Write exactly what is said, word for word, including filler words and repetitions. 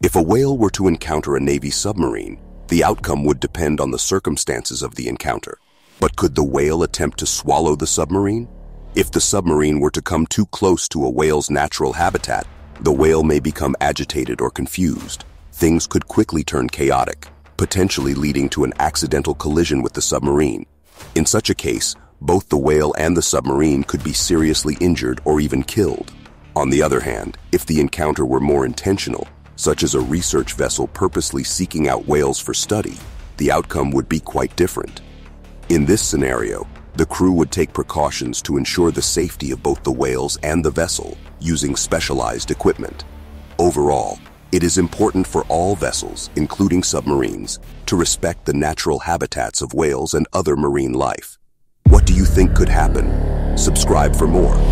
If a whale were to encounter a Navy submarine, the outcome would depend on the circumstances of the encounter. But could the whale attempt to swallow the submarine? If the submarine were to come too close to a whale's natural habitat, the whale may become agitated or confused. Things could quickly turn chaotic, potentially leading to an accidental collision with the submarine. In such a case, both the whale and the submarine could be seriously injured or even killed. On the other hand, if the encounter were more intentional, such as a research vessel purposely seeking out whales for study, the outcome would be quite different. In this scenario, the crew would take precautions to ensure the safety of both the whales and the vessel using specialized equipment. Overall, it is important for all vessels, including submarines, to respect the natural habitats of whales and other marine life. What do you think could happen? Subscribe for more.